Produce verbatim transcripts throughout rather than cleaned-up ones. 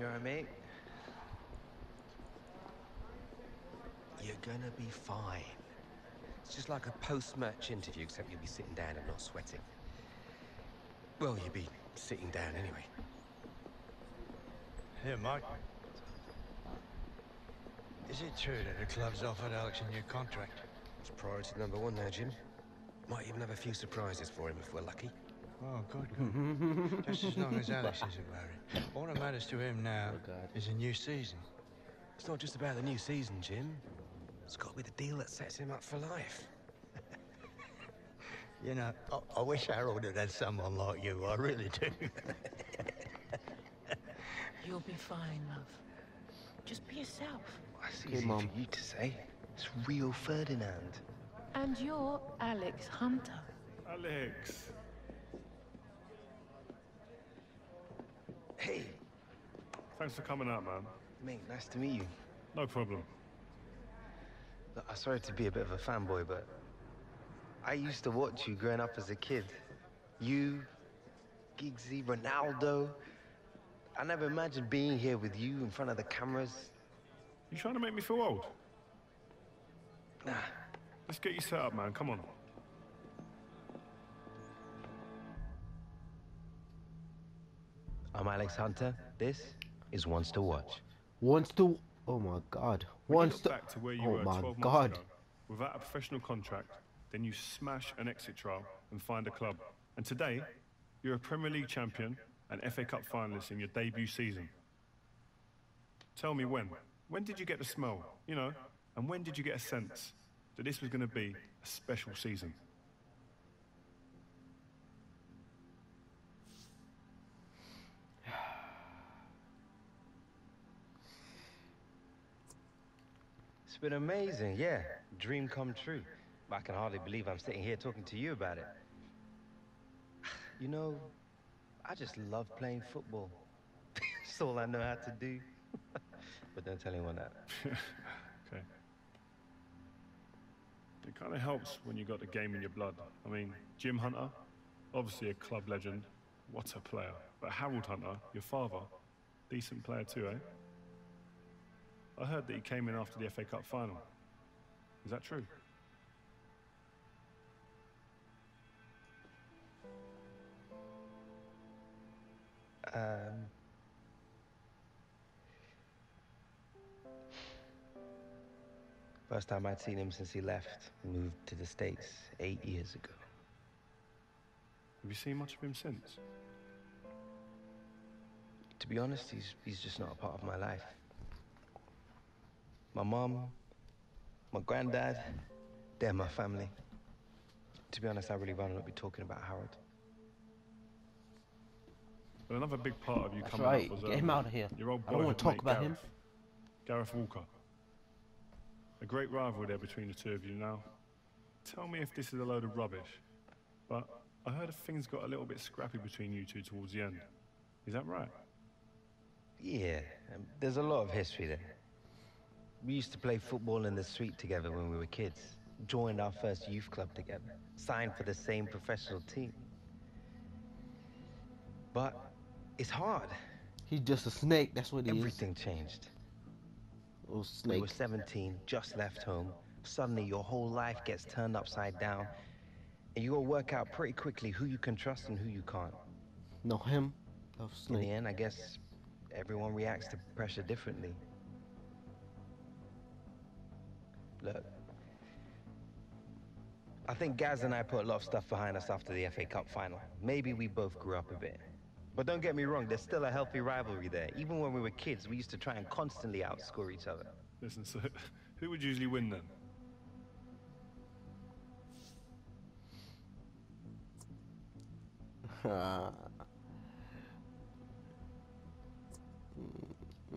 You're all right, mate. You're gonna be fine. It's just like a post-match interview, except you'll be sitting down and not sweating. Well, you'll be sitting down anyway. Here, Mike. Is it true that the club's offered Alex a new contract? It's priority number one now, Jim. Might even have a few surprises for him if we're lucky. Oh, good, good. Just as long as Alex isn't worried. All that matters to him now oh, is a new season. It's not just about the new season, Jim. It's got to be the deal that sets him up for life. You know, I, I wish Harold had had someone like you. I really do. You'll be fine, love. Just be yourself. That's easy for you to say. It's real Ferdinand. And you're Alex Hunter. Alex. Hey. Thanks for coming out, man. Mate, nice to meet you. No problem. Look, I'm sorry to be a bit of a fanboy, but I used to watch you growing up as a kid. You, Giggsy, Ronaldo. I never imagined being here with you in front of the cameras. You trying to make me feel old? Nah. Let's get you set up, man. Come on. I'm Alex Hunter. This is Wants to Watch. Wants to... Oh, my God. Wants to... to where you oh, were my God. Ago, without a professional contract, then you smash an exit trial and find a club. And today, you're a Premier League champion and F A Cup finalist in your debut season. Tell me when. When did you get the smell, you know? And when did you get a sense that this was going to be a special season? It's been amazing, yeah. Dream come true. But I can hardly believe I'm sitting here talking to you about it. You know, I just love playing football. It's all I know how to do. But don't tell anyone that. Okay. It kind of helps when you got the game in your blood. I mean, Jim Hunter, obviously a club legend. What a player. But Harold Hunter, your father, decent player too, eh? I heard that he came in after the F A Cup final. Is that true? Um... First time I'd seen him since he left and moved to the States eight years ago. Have you seen much of him since? To be honest, he's, he's just not a part of my life. My mom, my granddad, they're my family. To be honest, I really rather not be talking about Harold. But another big part of you That's coming right. up was... That's right, get him out of here. Your old boy I don't want to talk about Gareth. him. Gareth Walker. A great rivalry there between the two of you now. Tell me if this is a load of rubbish, but I heard things got a little bit scrappy between you two towards the end. Is that right? Yeah, um, there's a lot of history there. We used to play football in the street together when we were kids, joined our first youth club together, signed for the same professional team. But it's hard. He's just a snake, that's what he is. Everything changed. Snake. You were seventeen, just left home. Suddenly your whole life gets turned upside down. And you will work out pretty quickly who you can trust and who you can't. No, him. Oh, snake. In the end, I guess everyone reacts to pressure differently. Look, I think Gaz and I put a lot of stuff behind us after the F A Cup final. Maybe we both grew up a bit. But don't get me wrong, there's still a healthy rivalry there. Even when we were kids, we used to try and constantly outscore each other. Listen, so who would usually win then? Uh,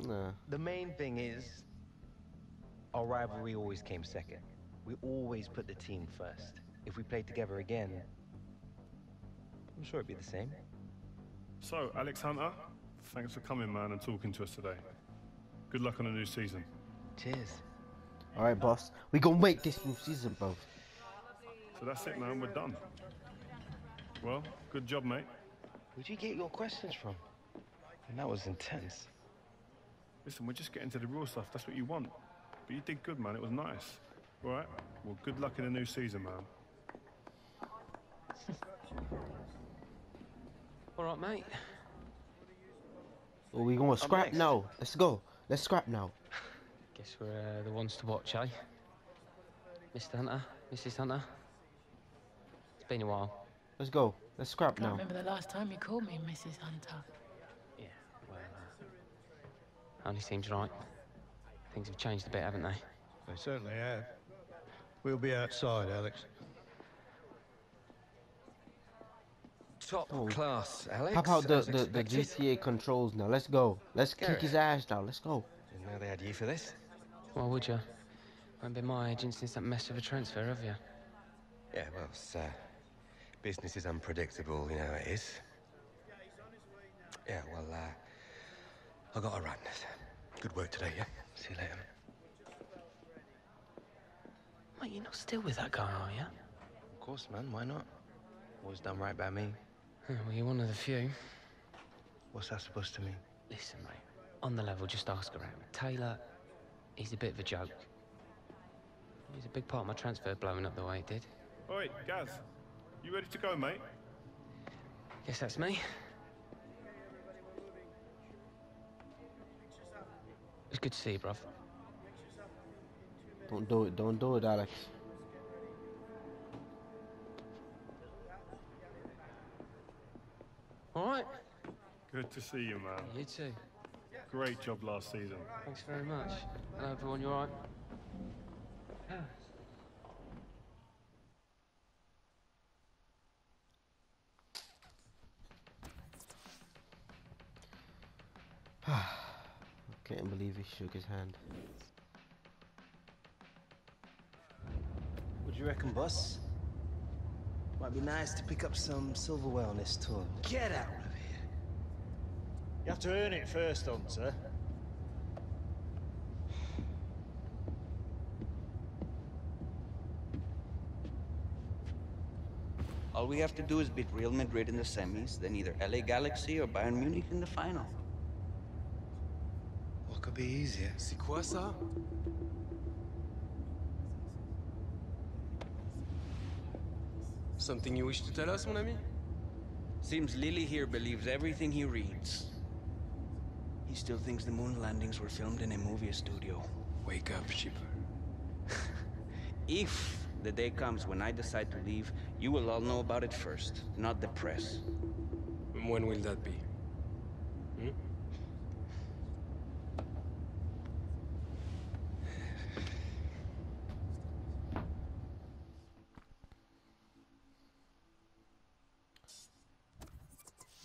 nah. The main thing is, our rivalry always came second. We always put the team first. If we played together again, I'm sure it'd be the same. So, Alex Hunter, thanks for coming, man, and talking to us today. Good luck on the new season. Cheers. All right, boss. We're going to make this new season, bro. So that's it, man. We're done. Well, good job, mate. Where'd you get your questions from? And that was intense. Listen, we're just getting to the real stuff. That's what you want. But you did good, man. It was nice. All right? Well, good luck in the new season, man. All right, mate. Are we going to scrap now? Let's go. Let's scrap now. Guess we're uh, the ones to watch, eh? Mister Hunter, Missus Hunter. It's been a while. Let's go. Let's scrap now. I remember the last time you called me Missus Hunter. Yeah, well, uh, only seems right. Things have changed a bit, haven't they? They certainly have. We'll be outside, Alex. Top oh. class, Alex. Pop out the, the, the G T A controls now. Let's go. Let's Gareth. kick his ass now. Let's go. Didn't know they had you for this. Why would you? Won't be my agent since that mess of a transfer, have you? Yeah, well, it's, uh, business is unpredictable, you know it is. Yeah, well, uh, I got to run. Good work today, yeah? See you later. Mate, you're not still with that guy, are you? Of course, man. Why not? Always done right by me. Oh, well, you're one of the few. What's that supposed to mean? Listen, mate. On the level, just ask around. Taylor, he's a bit of a joke. He's a big part of my transfer blowing up the way it did. Oi, Gaz. You ready to go, mate? Guess that's me. It's good to see you, bruv. Don't do it. Don't do it, Alex. All right. Good to see you, man. You too. Great job last season. Thanks very much. Hello, everyone. You all right? Yeah. I can't believe he shook his hand. What do you reckon, boss? Might be nice to pick up some silverware on this tour. Get out of here! You have to earn it first, Hunter. All we have to do is beat Real Madrid in the semis, then either L A Galaxy or Bayern Munich in the final. What could be easier? C'est quoi ça? Something you wish to tell us, mon ami? Seems Lily here believes everything he reads. He still thinks the moon landings were filmed in a movie studio. Wake up, Shipper. If the day comes when I decide to leave, you will all know about it first, not the press. And when will that be? Hmm?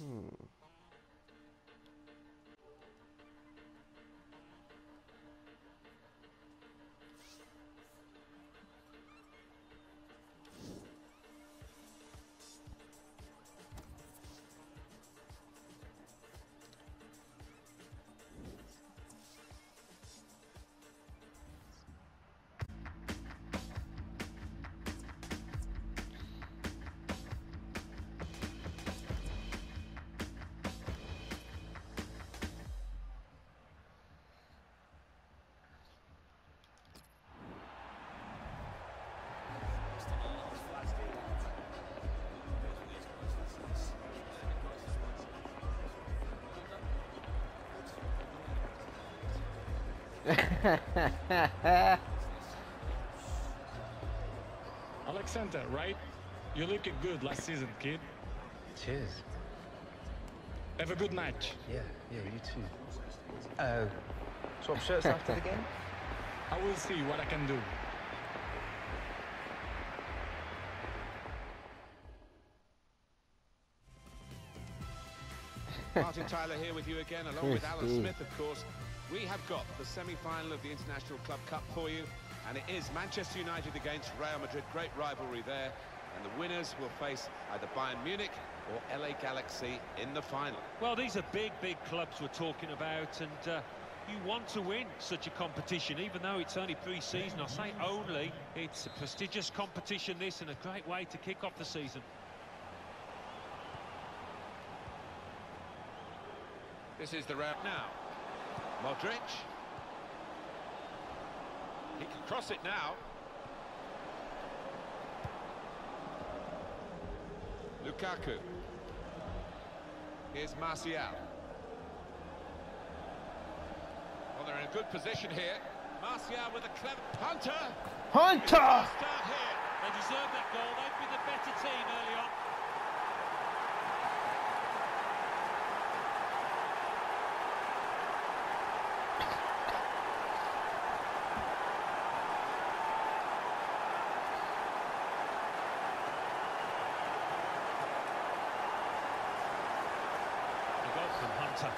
Hmm. Alex Hunter, right? You look good last season, kid. Cheers. Have a good match. Yeah, yeah, you too. Uh, swap shirts after the game? I will see what I can do. Martin Tyler here with you again, along with Alan Smith, of course. We have got the semi-final of the International Club Cup for you, and it is Manchester United against Real Madrid. Great rivalry there, and the winners will face either Bayern Munich or L A Galaxy in the final. Well, these are big, big clubs we're talking about, and uh, you want to win such a competition, even though it's only pre-season. I say only, it's a prestigious competition, this, and a great way to kick off the season. This is the round now. Modric. He can cross it now. Lukaku. Here's Martial. Well, they're in a good position here. Martial with a clever... Hunter! Hunter! Start here. They deserve that goal. They've been the better team early on. From Hunter,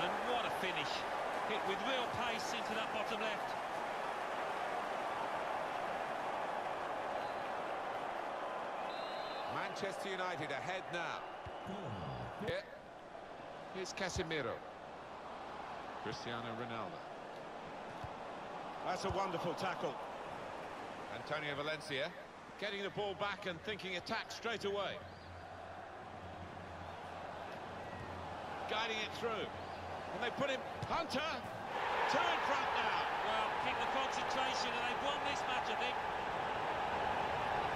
and what a finish, hit with real pace into that bottom left. Manchester United ahead now. Here. Here's Casemiro. Cristiano Ronaldo. That's a wonderful tackle. Antonio Valencia getting the ball back and thinking attack straight away. Guiding it through, and they put him. Hunter, two in front now. Well, keep the concentration, and they've won this match,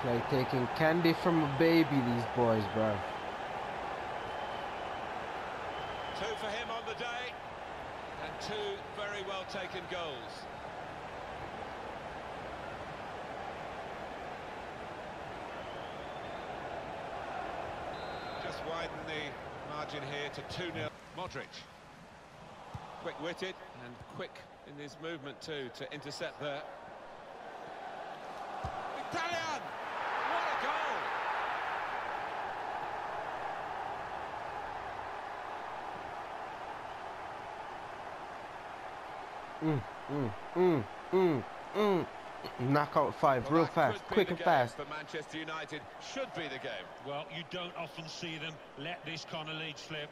I think. Like taking candy from a baby, these boys, bro. Two for him on the day, and two very well taken goals. Just widen the margin here to two nil. Modric, quick-witted and quick in his movement too to intercept there. Mkhitaryan, what a goal! Mm, mm, mm, mm, mm. Knockout five, well, real fast, quick and fast. For Manchester United, should be the game. Well, you don't often see them let this kind of lead slip.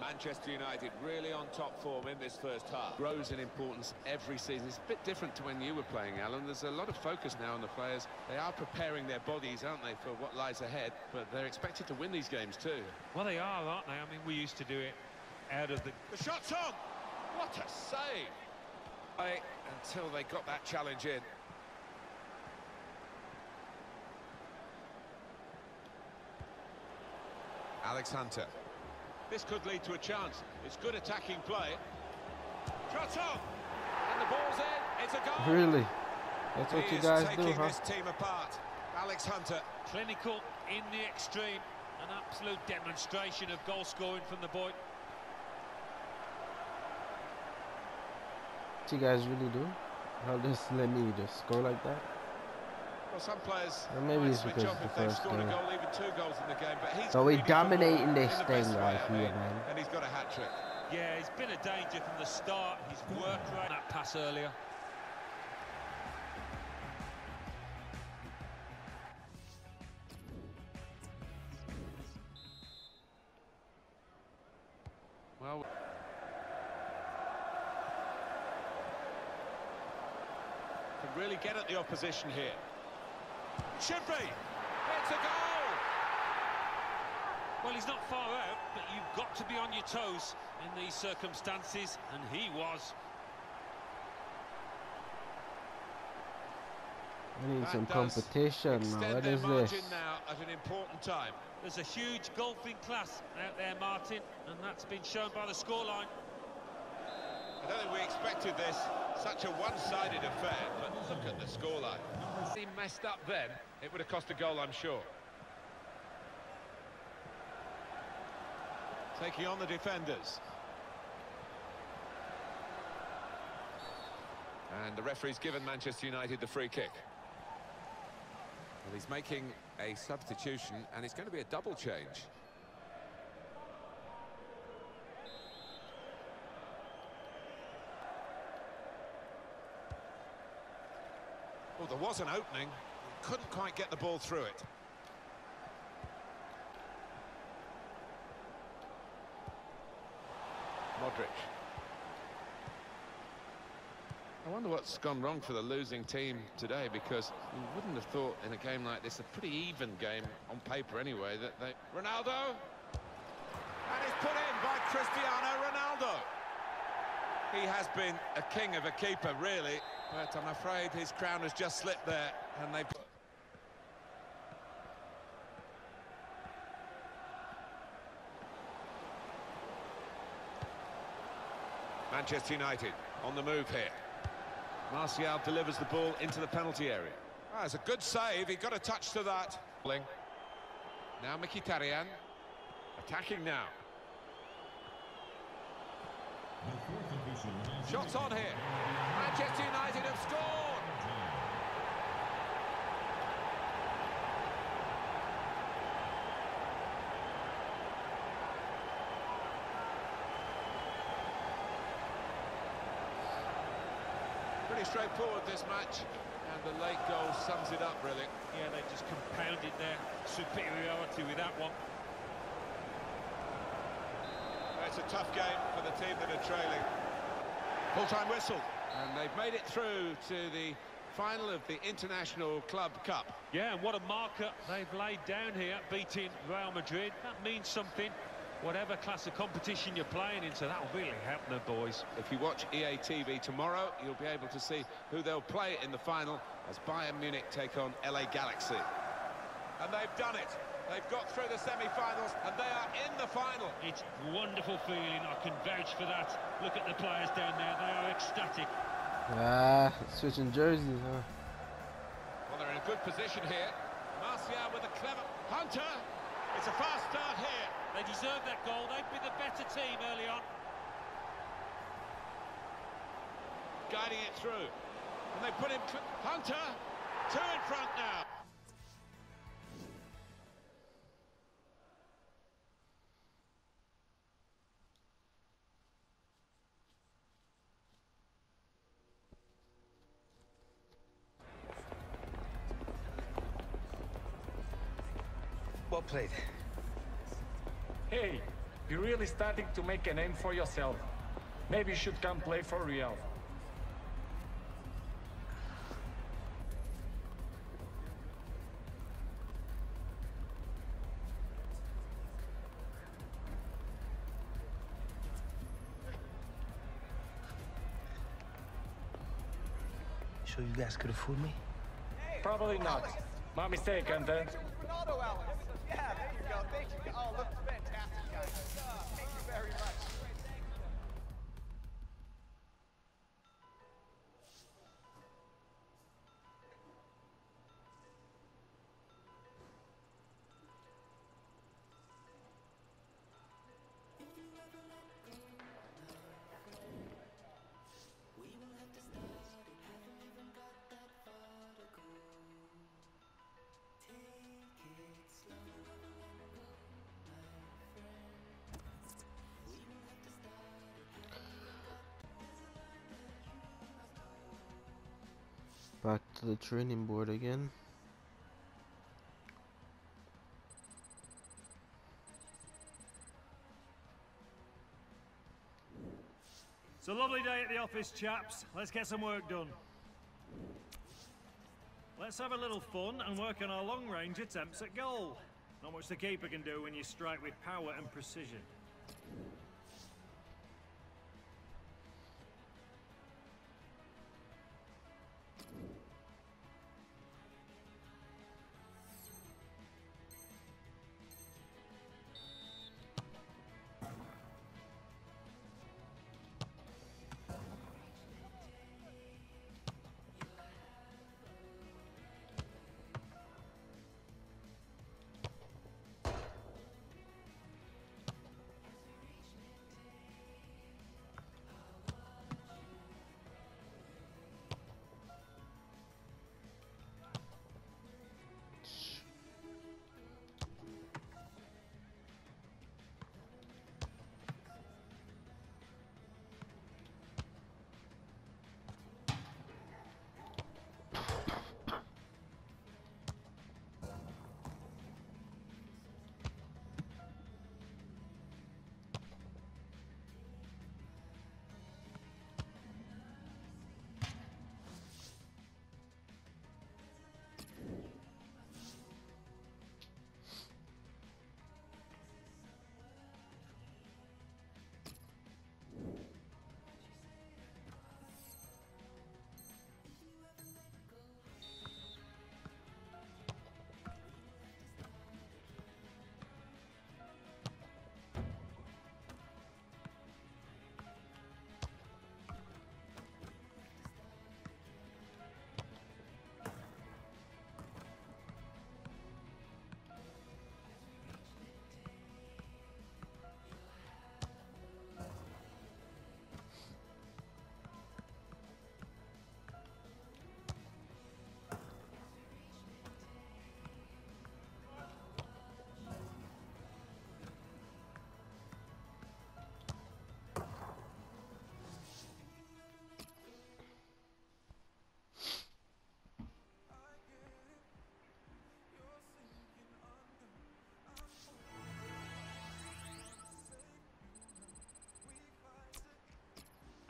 Manchester United really on top form in this first half. Grows in importance every season. It's a bit different to when you were playing, Alan. There's a lot of focus now on the players. They are preparing their bodies, aren't they, for what lies ahead? But they're expected to win these games too. Well, they are, aren't they? I mean, we used to do it out of the... The shot's on! What a save! Until they got that challenge in. Alex Hunter. This could lead to a chance. It's good attacking play. Trots on, and the ball's in. It's a goal. Really? That's what you guys do, huh? He is taking this team apart. Alex Hunter, clinical in the extreme. An absolute demonstration of goal scoring from the boy. You guys really do? How does let me just score like that? Well, some players. Or maybe it's because it's the first game. Goal, even two goals in the game, but he's so we dominating this thing right here, man. And he's got a hat trick. Yeah, he's been a danger from the start. He's worked right that pass earlier. Well. Really get at the opposition here. Should be. It's a goal. Well, he's not far out, but you've got to be on your toes in these circumstances, and he was. I need that some competition now. What is this? Now at an important time. There's a huge golfing class out there, Martin, and that's been shown by the scoreline. I don't think we expected this, such a one-sided affair, but look at the scoreline. If he messed up then, it would have cost a goal, I'm sure. Taking on the defenders. And the referee's given Manchester United the free kick. Well, he's making a substitution, and it's going to be a double change. Well, there was an opening, couldn't quite get the ball through it. Modric. I wonder what's gone wrong for the losing team today, because you wouldn't have thought in a game like this, a pretty even game on paper anyway, that they... Ronaldo! and is put in by Cristiano Ronaldo. He has been a king of a keeper, really, but I'm afraid his crown has just slipped there, and they've... Manchester United on the move here. Martial delivers the ball into the penalty area. Ah, it's a good save, he got a touch to that. Now Mkhitaryan, attacking now. Shots on here. Manchester United have scored! Pretty straightforward this match, and the late goal sums it up, really. Yeah, they just compounded their superiority with that one. It's a tough game for the team that are trailing. Full-time whistle, and they've made it through to the final of the International Club Cup. Yeah, and what a marker they've laid down here, beating Real Madrid. That means something, whatever class of competition you're playing in, so that'll really help the boys. If you watch E A T V tomorrow, you'll be able to see who they'll play in the final as Bayern Munich take on L A Galaxy. And they've done it. They've got through the semi-finals, and they are in the final. It's a wonderful feeling, I can vouch for that. Look at the players down there, they are ecstatic. Ah, switching jerseys, huh? Well, they're in a good position here. Martial with a clever... Hunter! It's a fast start here. They deserve that goal, they've been the better team early on. Guiding it through. And they put him... Hunter! Two in front now. Well played. Hey, you're really starting to make a name for yourself. Maybe you should come play for Real. So you guys could afford me? Probably not. My mistake, Hunter. Yeah, there you go. Thank you. Oh, look, fantastic, guys. Thank you very much. Back to the training board again. It's a lovely day at the office, chaps. Let's get some work done. Let's have a little fun and work on our long-range attempts at goal. Not much the keeper can do when you strike with power and precision.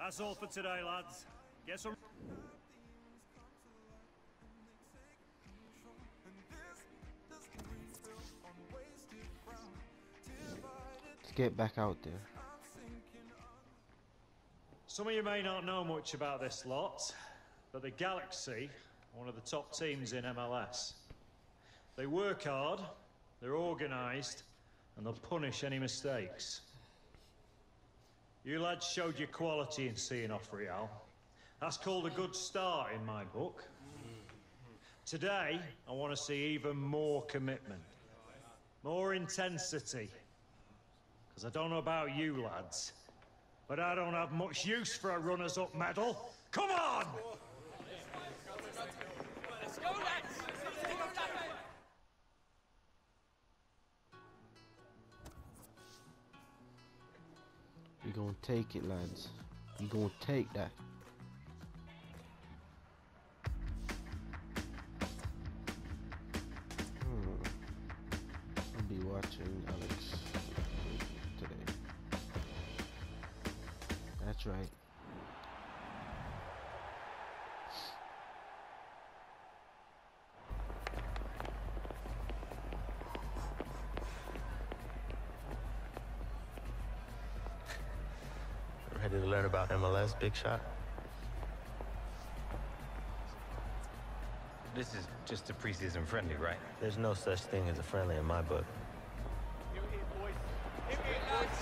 That's all for today, lads. Get some... Get back out there. Some of you may not know much about this lot, but the Galaxy are one of the top teams in M L S. They work hard, they're organised, and they'll punish any mistakes. You lads showed your quality in seeing off Real. That's called a good start in my book. Today, I want to see even more commitment, more intensity. Because I don't know about you lads, but I don't have much use for a runners-up medal. Come on! Let's go, lads! You're gonna take it, lads. You're gonna take that. Hmm. I'll be watching Alex today. That's right. Ready to learn about M L S, big shot? This is just a preseason friendly, right? There's no such thing as a friendly in my book. Give it, boys. Give it, lads.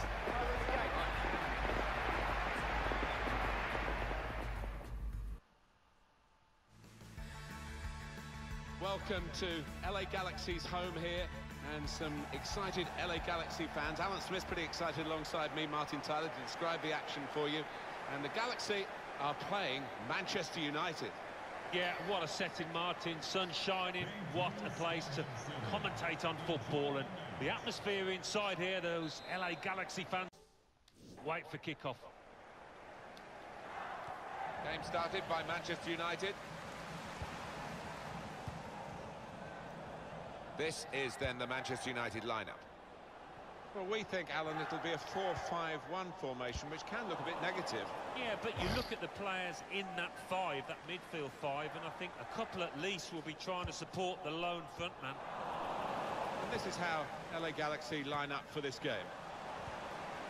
Welcome to L A Galaxy's home here. And some excited L A Galaxy fans. Alan Smith's pretty excited alongside me, Martin Tyler, to describe the action for you. And the Galaxy are playing Manchester United. Yeah, what a setting, Martin. Sun shining, what a place to commentate on football. And the atmosphere inside here, those L A Galaxy fans. Wait for kickoff. Game started by Manchester United. This is then the Manchester United lineup. Well, we think, Alan, it'll be a four five one formation, which can look a bit negative. Yeah, but you look at the players in that five, that midfield five, and I think a couple at least will be trying to support the lone frontman. And this is how L A Galaxy line up for this game.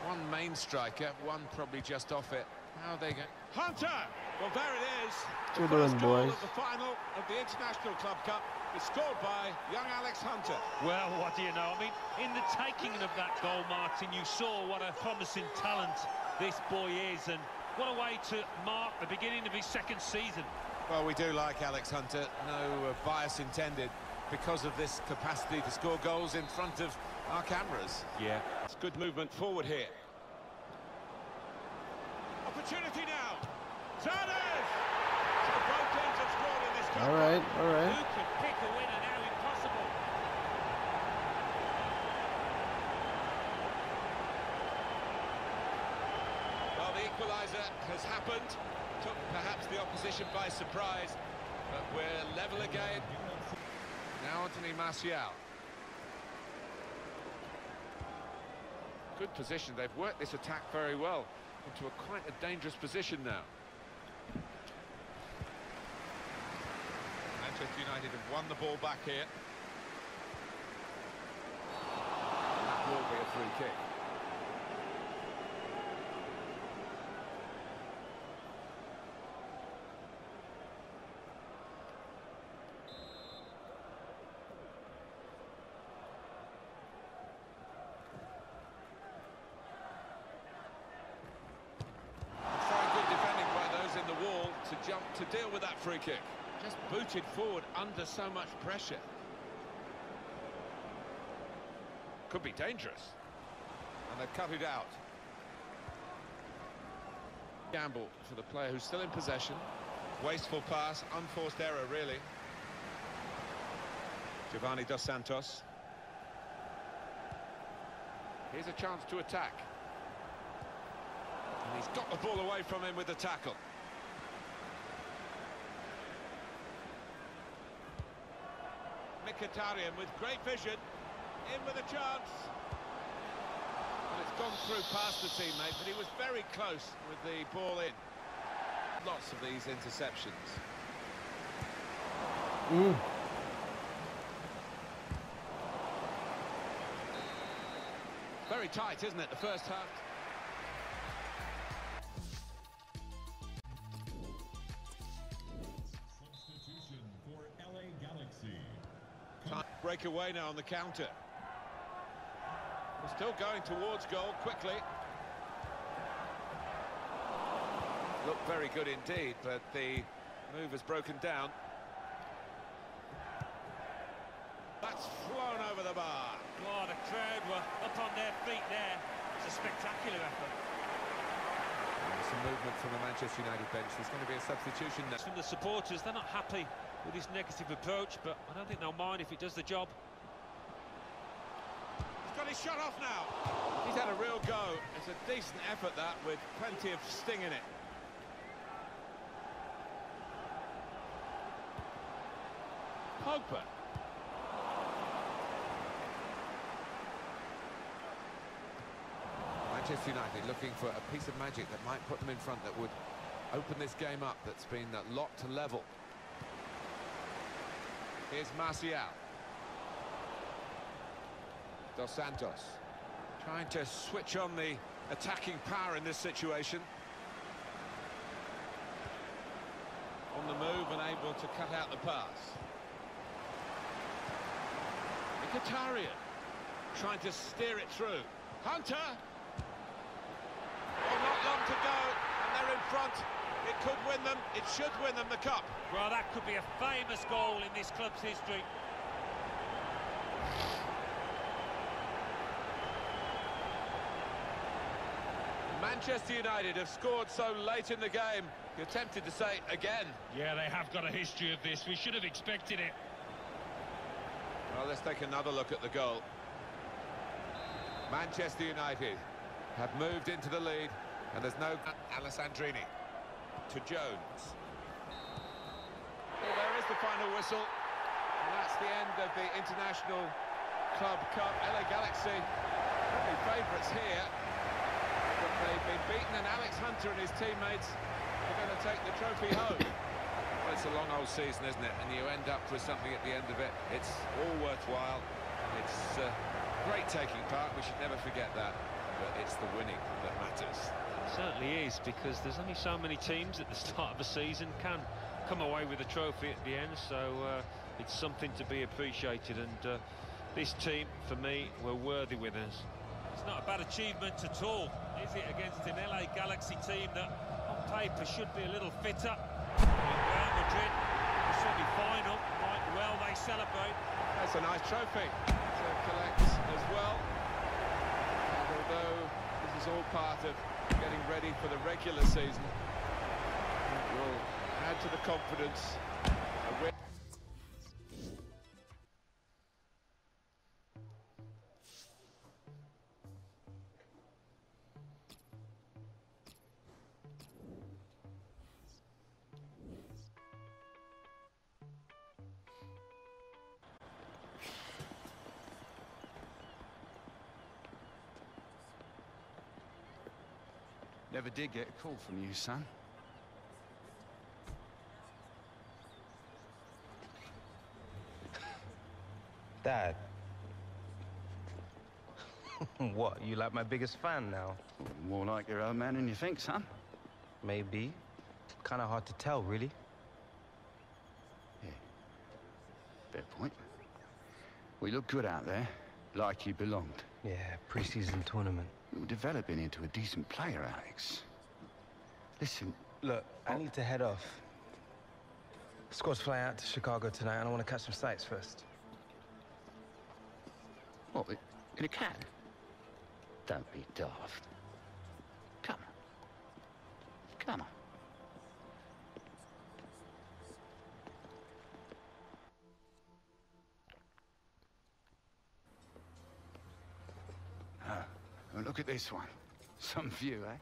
One main striker, one probably just off it. How are they going? Hunter! Well, there it is. Good first goal of the final of the International Club Cup. It's scored by young Alex Hunter. Well, what do you know? I mean, in the taking of that goal, Martin, you saw what a promising talent this boy is, and what a way to mark the beginning of his second season. Well, we do like Alex Hunter, no uh, bias intended, because of this capacity to score goals in front of our cameras. Yeah, it's good movement forward here. Opportunity now. Zanetti! So both teams have scored in this game. All right, all right. Who could pick a winner now? Impossible. Well, the equaliser has happened. Took perhaps the opposition by surprise, but we're level again. Now Anthony Martial. Good position. They've worked this attack very well into a quite a dangerous position now. Manchester United have won the ball back here. And that will be a free kick. Jump to deal with that free kick. Just booted forward under so much pressure. Could be dangerous. And they've cut it out. Gamble for the player who's still in possession. Wasteful pass, unforced error, really. Giovanni dos Santos. Here's a chance to attack. And he's got the ball away from him with the tackle. Mkhitaryan with great vision, in with a chance. Well, it's gone through past the teammate, but he was very close with the ball in. Lots of these interceptions. Mm. Very tight, isn't it, the first half? Substitution for L A Galaxy. Can't break away now on the counter. We're still going towards goal quickly. Looked very good indeed, but the move has broken down. That's flown over the bar. Oh, the crowd were up on their feet there. It's a spectacular effort. There's some movement from the Manchester United bench. There's going to be a substitution now. From the supporters, they're not happy with this negative approach, but I don't think they'll mind if it does the job. He's got his shot off now. He's had a real go. It's a decent effort, that, with plenty of sting in it. Pogba. Manchester United looking for a piece of magic that might put them in front, that would open this game up that's been locked to level. Here's Martial. Dos Santos trying to switch on the attacking power in this situation. On the move and able to cut out the pass. Mkhitaryan trying to steer it through. Hunter! Long to go, and they're in front. It could win them, it should win them the cup. Well, that could be a famous goal in this club's history. Manchester United have scored so late in the game, you're tempted to say again. Yeah, they have got a history of this. We should have expected it. Well, let's take another look at the goal. Manchester United have moved into the lead. And there's no... Alessandrini to Jones. Well, there is the final whistle. And that's the end of the International Club Cup. L A Galaxy, probably favourites here. But they've been beaten, and Alex Hunter and his teammates are going to take the trophy home. Well, it's a long old season, isn't it? And you end up with something at the end of it. It's all worthwhile. It's uh, great taking part. We should never forget that. But it's the winning that matters. It certainly is, because there's only so many teams at the start of the season can come away with a trophy at the end, so uh, it's something to be appreciated, and uh, this team, for me, were worthy winners. It's not a bad achievement at all, is it, against an L A Galaxy team that, on paper, should be a little fitter. Real Madrid, the semi-final, might well they celebrate. That's a nice trophy to collect as well. Although this is all part of getting ready for the regular season, it will add to the confidence. Never did get a call from you, son. Dad. What, you like my biggest fan now? More like your own man than you think, son. Maybe. Kind of hard to tell, really. Yeah. Fair point. We look good out there, like you belonged. Yeah, pre-season tournament. You're developing into a decent player, Alex. Listen, look, I need to head off. Squad's fly out to Chicago tonight, and I want to catch some sights first. What, in a cab? Don't be daft. Come on. Come on. Look at this one. Some view, eh?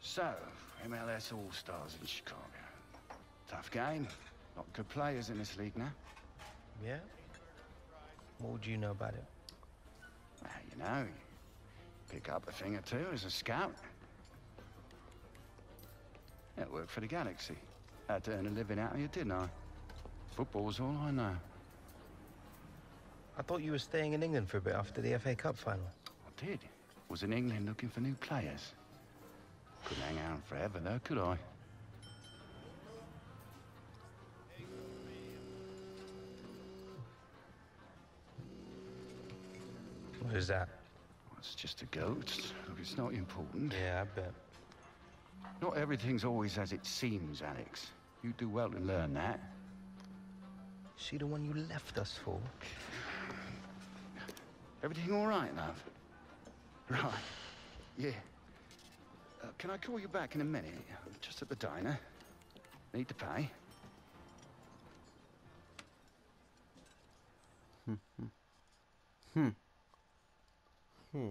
So, M L S All-Stars in Chicago. Tough game, Not good players in this league now. Yeah? What would you know about it? Well, you know, you pick up a thing or two as a scout. Yeah, I worked for the Galaxy. Had to earn a living out of you, didn't I? Football's all I know. I thought you were staying in England for a bit after the F A Cup final. I did. Was in England looking for new players. Couldn't hang out forever, though, could I? What is that? Well, it's just a ghost. Look, it's not important. Yeah, I bet. Not everything's always as it seems, Alex. You do well to learn that. Is she the one you left us for? Everything all right, love? Right. Yeah. Uh, can I call you back in a minute? I'm just at the diner. Need to pay. Hmm. Hmm. Hmm. Hmm.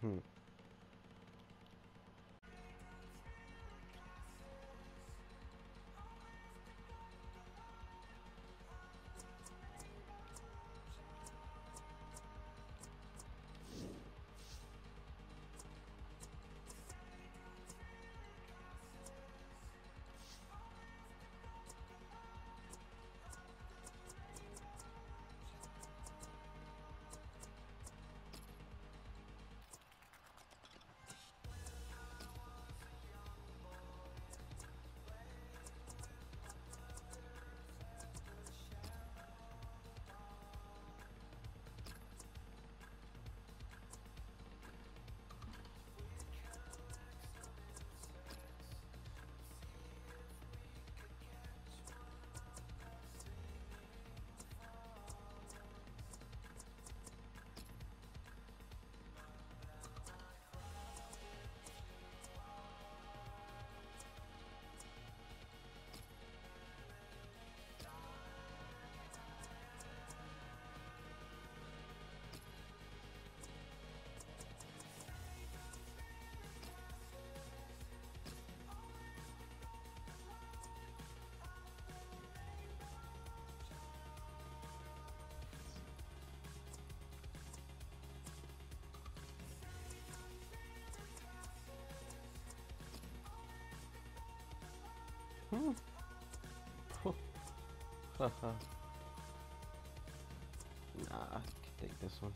Hmm. Oh. Nah, I can take this one.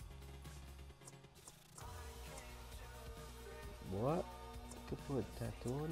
What? I could put a tattoo on it?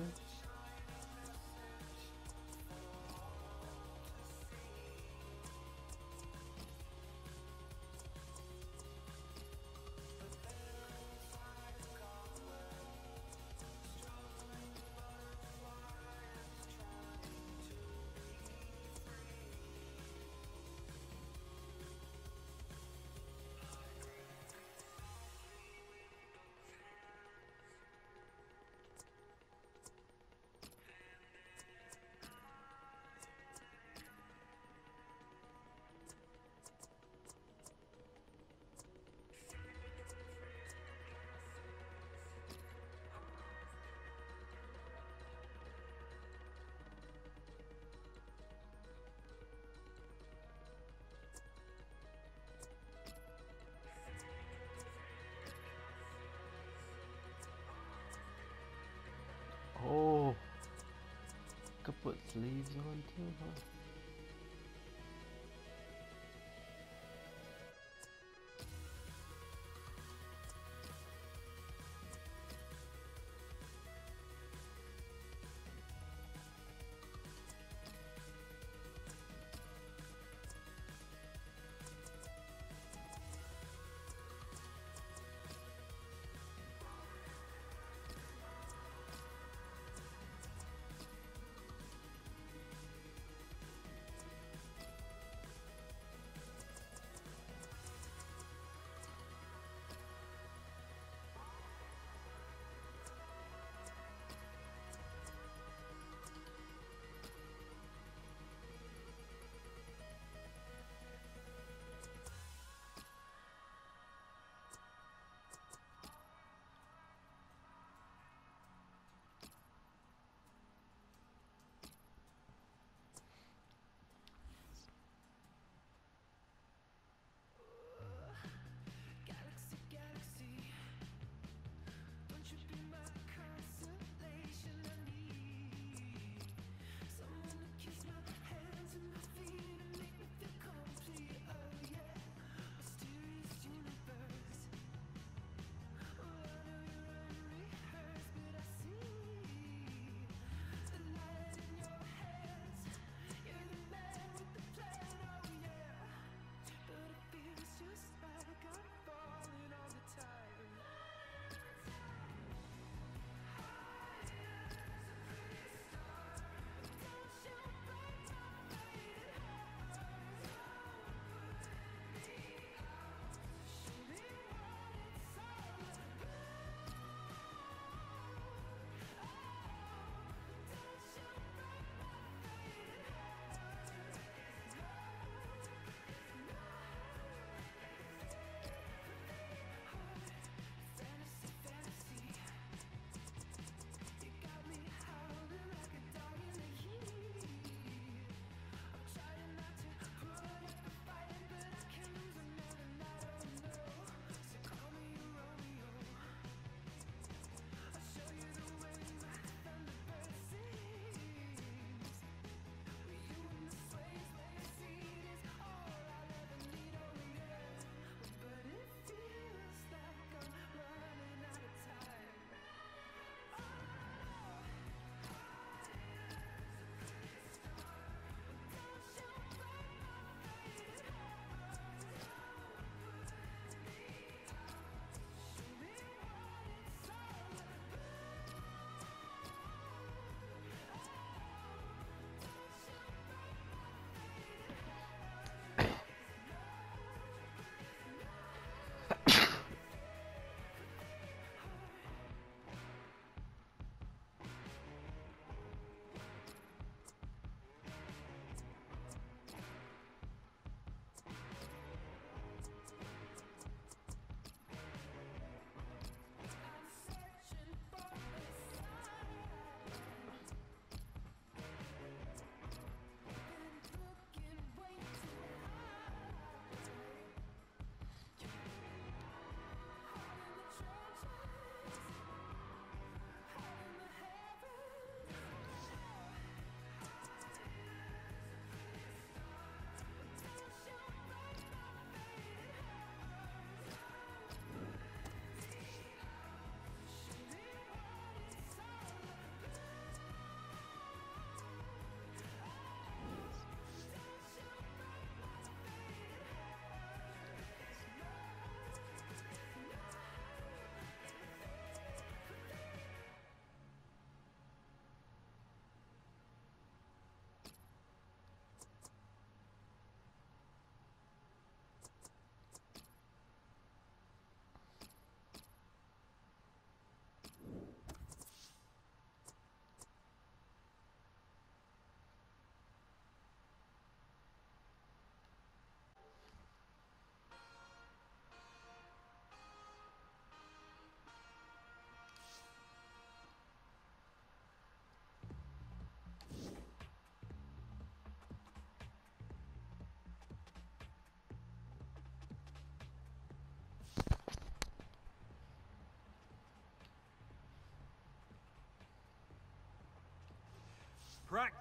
Oh, I could put sleeves on too, huh?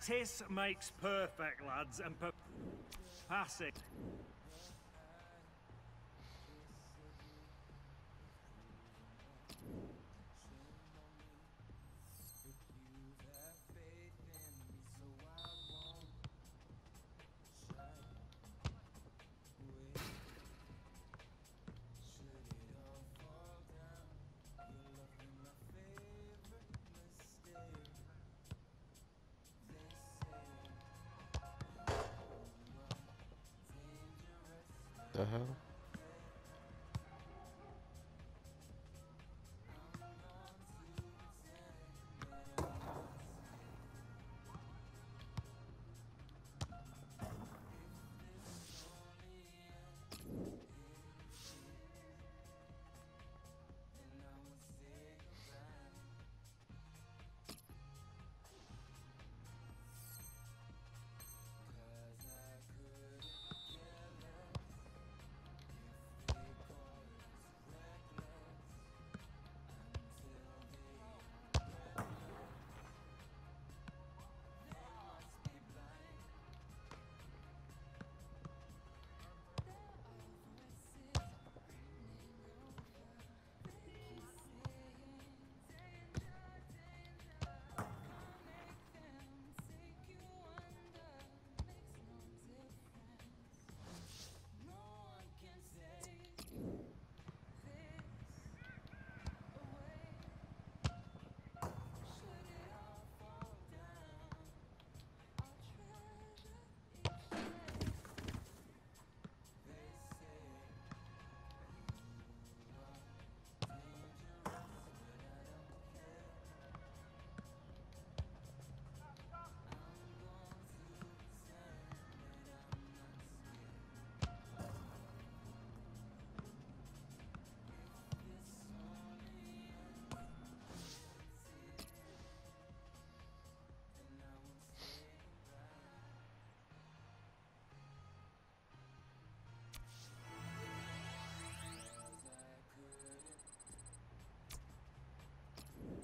Practice makes perfect, lads, and per passing. The hell?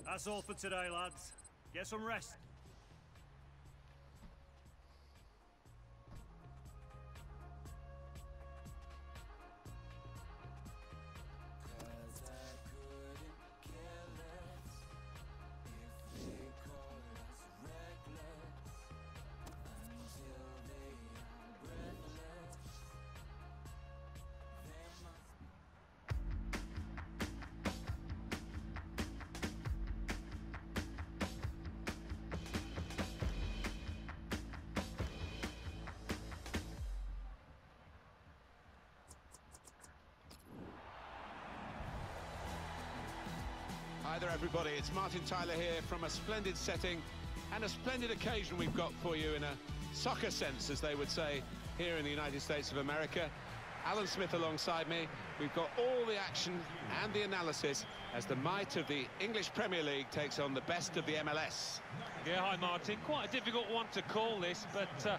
That's all for today, lads. Get some rest. Hi there, everybody, it's Martin Tyler here from a splendid setting and a splendid occasion we've got for you in a soccer sense, as they would say, here in the United States of America. Alan Smith alongside me. We've got all the action and the analysis as the might of the English Premier League takes on the best of the M L S. Yeah, hi, Martin. Quite a difficult one to call this, but uh,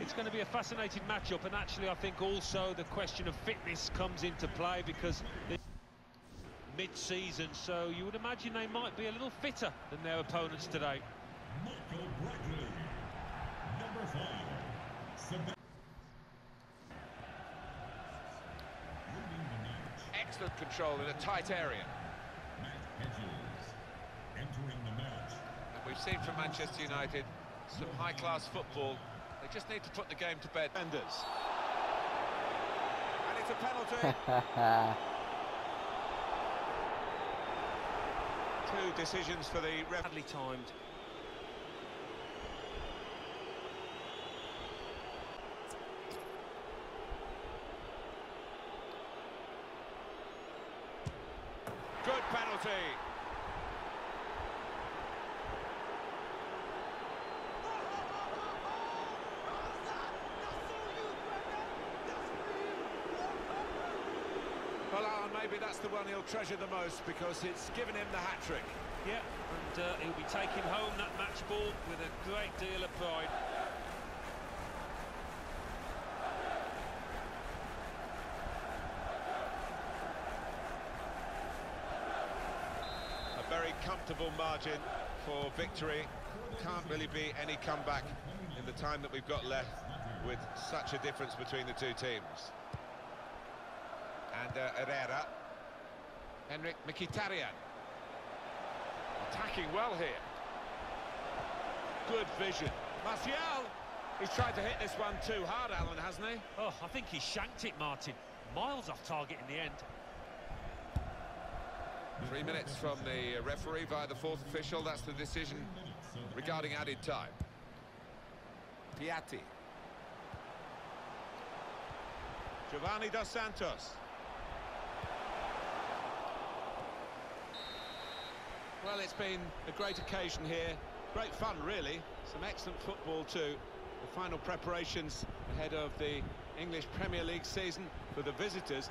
it's going to be a fascinating matchup, and actually I think also the question of fitness comes into play because mid-season, so you would imagine they might be a little fitter than their opponents today. Michael Bradley, number five. Excellent control in a tight area. Matt Hedges entering the match. And we've seen from Manchester United some high-class football. They just need to put the game to bed. Benders. And it's a penalty. Two decisions for the ref. Badly timed. Good penalty. Maybe that's the one he'll treasure the most because it's given him the hat-trick. Yeah, and uh, he'll be taking home that match ball with a great deal of pride. A very comfortable margin for victory. can't really be any comeback in the time that we've got left, with such a difference between the two teams. And uh, Herrera. Henrik Mkhitaryan. Attacking well here. Good vision. Martial. He's tried to hit this one too hard, Alan, hasn't he? Oh, I think he shanked it, Martin. Miles off target in the end. Three minutes from the referee via the fourth official. That's the decision regarding added time. Piatti. Giovanni dos Santos. Well, it's been a great occasion here. Great fun, really. Some excellent football, too. The final preparations ahead of the English Premier League season for the visitors.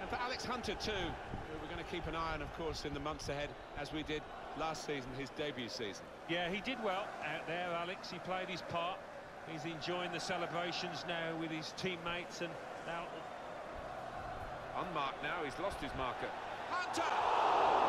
And for Alex Hunter, too, who we're going to keep an eye on, of course, in the months ahead, as we did last season, his debut season. Yeah, he did well out there, Alex. He played his part. He's enjoying the celebrations now with his teammates and... Now, unmarked now, he's lost his marker. Hunter!